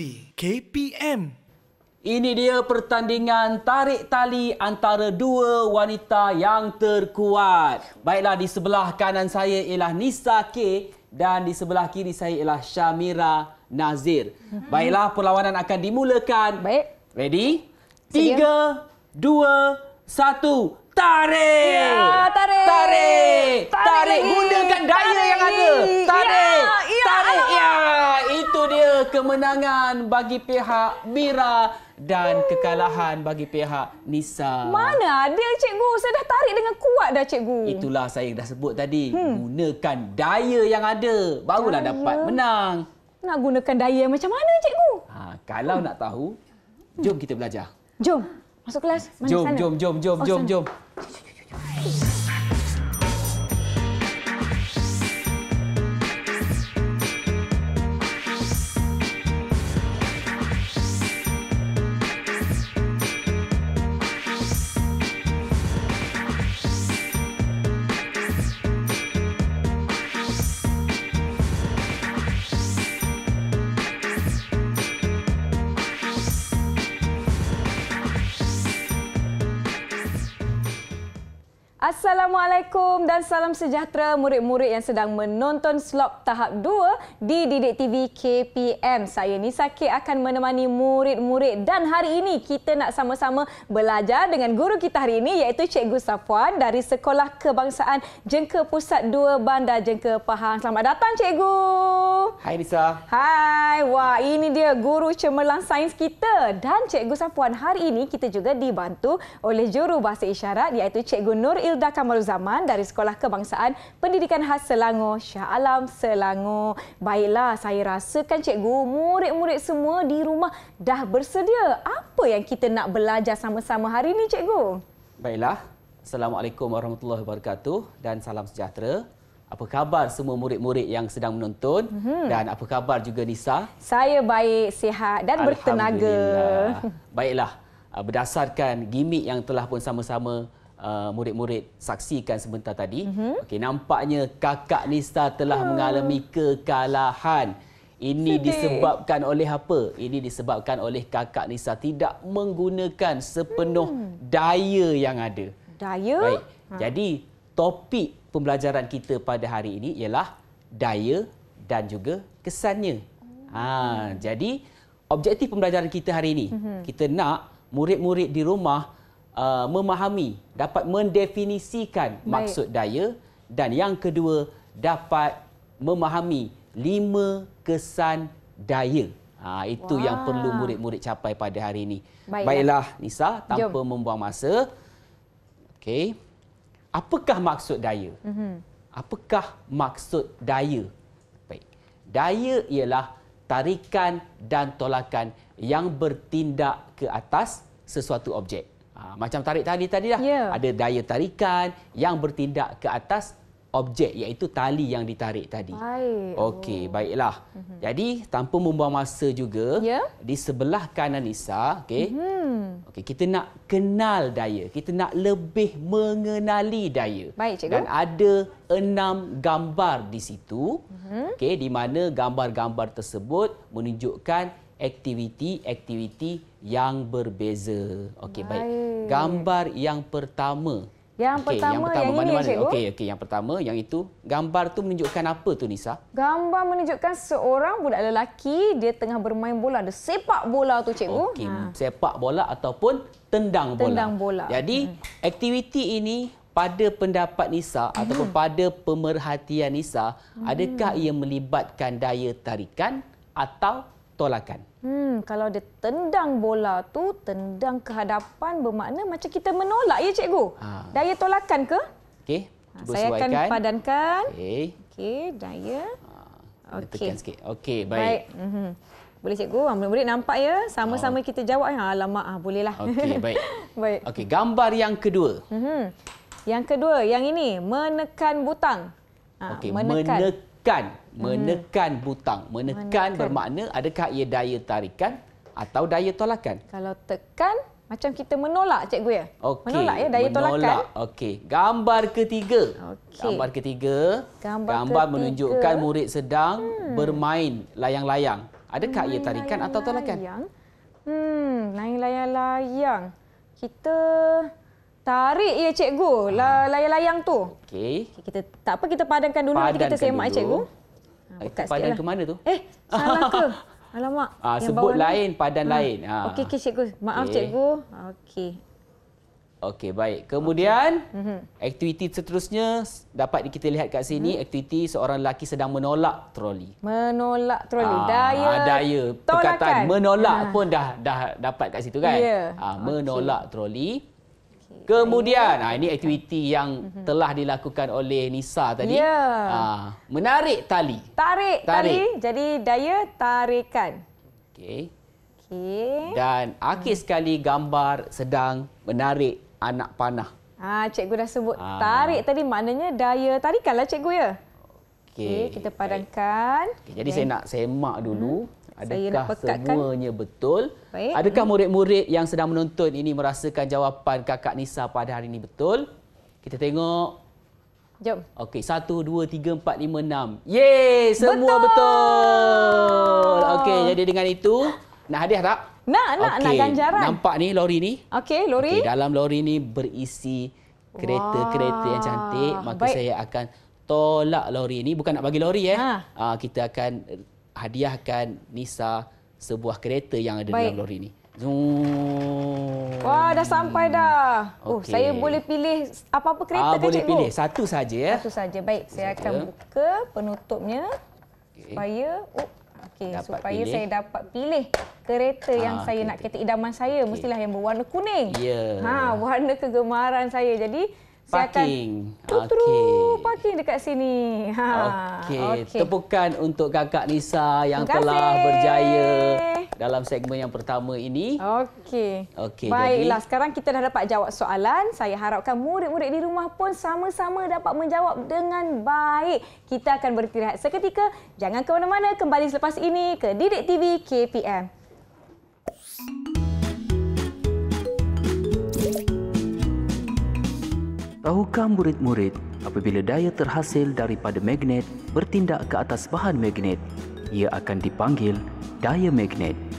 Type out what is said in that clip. TV KPM. Ini dia pertandingan tarik tali antara dua wanita yang terkuat. Baiklah, di sebelah kanan saya ialah Nisa K dan di sebelah kiri saya ialah Shamira Nazir. Baiklah, perlawanan akan dimulakan. Baik. Ready? 3, 2, 1. Tarik! Ya, tarik! Tarik! Tarik! Gunakan daya yang ada. Tarik! Ya, tarik! Ya, itu dia kemenangan bagi pihak Mira dan kekalahan bagi pihak Nisa. Mana ada, cikgu? Saya dah tarik dengan kuat dah, cikgu. Itulah saya dah sebut tadi. Gunakan daya yang ada. Barulah dapat menang. Nak gunakan daya macam mana, cikgu? Ha, kalau nak tahu, jom kita belajar. Jom. Masuk kelas. Jom. Assalamualaikum dan salam sejahtera murid-murid yang sedang menonton slot tahap 2 di Didik TV KPM. Saya Nisa K akan menemani murid-murid dan hari ini kita nak sama-sama belajar dengan guru kita hari ini iaitu Cikgu Safwan dari Sekolah Kebangsaan Jengka Pusat 2 Bandar Jengka Pahang. Selamat datang, cikgu. Hai, Nisa. Hai. Wah, ini dia guru cemerlang sains kita dan Cikgu Safwan hari ini kita juga dibantu oleh juru bahasa isyarat iaitu Cikgu Nur Ilda Kamaluzaman dari Sekolah Kebangsaan Pendidikan Khas Selangor, Shah Alam, Selangor. Baiklah, saya rasakan cikgu, murid-murid semua di rumah dah bersedia. Apa yang kita nak belajar sama-sama hari ini, cikgu? Baiklah. Assalamualaikum warahmatullahi wabarakatuh dan salam sejahtera. Apa khabar semua murid-murid yang sedang menonton dan apa khabar juga Nisa? Saya baik, sihat dan bertenaga. Baiklah, berdasarkan gimmick yang telah pun sama-sama murid-murid saksikan sebentar tadi. Okey, nampaknya kakak Nisa telah mengalami kekalahan. Ini disebabkan oleh apa? Ini disebabkan oleh kakak Nisa tidak menggunakan sepenuh daya yang ada. Daya? Baik. Jadi, topik pembelajaran kita pada hari ini ialah daya dan juga kesannya. Jadi, objektif pembelajaran kita hari ini, kita nak murid-murid di rumah memahami, dapat mendefinisikan maksud daya dan yang kedua dapat memahami 5 kesan daya. Itu yang perlu murid-murid capai pada hari ini. Baiklah Nisa, tanpa membuang masa. Okey. Apakah maksud daya? Apakah maksud daya? Baik. Daya ialah tarikan dan tolakan yang bertindak ke atas sesuatu objek. Macam tarik tali tadi dah, ada daya tarikan yang bertindak ke atas objek iaitu tali yang ditarik tadi. Okey, baiklah. Jadi tanpa membuang masa juga, di sebelah kanan Nisa, okey. Okey, kita nak kenal daya, kita nak lebih mengenali daya. Baik, cikgu. Dan ada 6 gambar di situ. Okey, di mana gambar-gambar tersebut menunjukkan aktiviti-aktiviti yang berbeza. Okey, baik. Gambar yang pertama. Yang pertama mana-mana. Okey, yang pertama, yang itu. Gambar tu menunjukkan apa tu, Nisa? Gambar menunjukkan seorang budak lelaki, dia tengah bermain bola, dia sepak bola tu, cikgu. Okey, sepak bola ataupun tendang bola. Tendang bola. Jadi, aktiviti ini pada pendapat Nisa ataupun pada pemerhatian Nisa, adakah ia melibatkan daya tarikan atau tolakan? Kalau dia tendang bola tu, tendang ke hadapan bermakna macam kita menolak, ya cikgu? Daya tolakan ke? Okey, cuba saya sesuaikan. Akan padankan. Okey. Okey, daya. Tekan sikit. Okey, baik. Boleh cikgu? Murid-murid nampak ya? Sama-sama kita jawab. Alamak, bolehlah. Okey, baik. Baik. Okey, gambar yang kedua. Yang kedua, yang ini. Menekan butang. Okey, menekan. Menekan butang. Menekan bermakna adakah ia daya tarikan atau daya tolakan? Kalau tekan, macam kita menolak, cikgu ya? Okay. Menolak ya, daya tolakan. Okey. Gambar ketiga. Gambar ketiga. Gambar menunjukkan murid sedang bermain layang-layang. Adakah ia tarikan atau tolakan? Lain layang-layang. Kita tarik ya cikgu, layang-layang tu. Okey. Kita tak apa, kita padankan dulu, nanti kita semak dulu. Cikgu. Buka padan ke mana tu? Salah ke? Alamak. Sebut lain, padan lain. Okey cikgu. Maaf cikgu. Okey, baik. Kemudian, aktiviti seterusnya dapat kita lihat kat sini, aktiviti seorang lelaki sedang menolak troli. Menolak troli. Daya perkataan menolak pun dah dapat kat situ kan? Ya. Menolak troli. Okay. Kemudian, ini aktiviti yang telah dilakukan oleh Nisa tadi. Ya. Menarik tali. Tarik tali. Jadi Daya tarikan. Okey. Okay. Dan akhir sekali gambar sedang menarik anak panah. Cikgu dah sebut tarik tadi, maknanya Daya tarikanlah cikgu ya. Okey, kita padankan. Okay, jadi saya nak semak dulu. Adakah semuanya betul? Baik. Adakah murid-murid yang sedang menonton ini merasakan jawapan Kakak Nisa pada hari ini betul? Kita tengok. Jom. Okey, 1, 2, 3, 4, 5, 6. Yeay, semua betul. Okey, jadi dengan itu nak hadiah tak? Nak ganjaran. Nampak ni lori ni. Okey, lori. Okay, dalam lori ni berisi kereta-kereta yang cantik. Maka saya akan tolak lori ni. Bukan nak bagi lori kita akan hadiahkan Nisa sebuah kereta yang ada dalam lori ni. Zoom. Wah, dah sampai dah. Okay. Oh, saya boleh pilih apa-apa kereta ke boleh cikgu? Boleh pilih. Satu saja ya. Satu saja. Baik, saya akan buka penutupnya. Supaya pilih. Saya dapat pilih kereta yang saya nak, kereta idaman saya mestilah yang berwarna kuning. Warna kegemaran saya. Jadi saya akan parking dekat sini. Tepukan untuk Kakak Nisa yang telah berjaya dalam segmen yang pertama ini. Baiklah, jadi sekarang kita dah dapat jawab soalan. Saya harapkan murid-murid di rumah pun sama-sama dapat menjawab dengan baik. Kita akan beristirahat seketika. Jangan ke mana-mana, kembali selepas ini ke Didik TV KPM. Tahukah murid-murid apabila Daya terhasil daripada magnet bertindak ke atas bahan magnet, ia akan dipanggil daya magnet.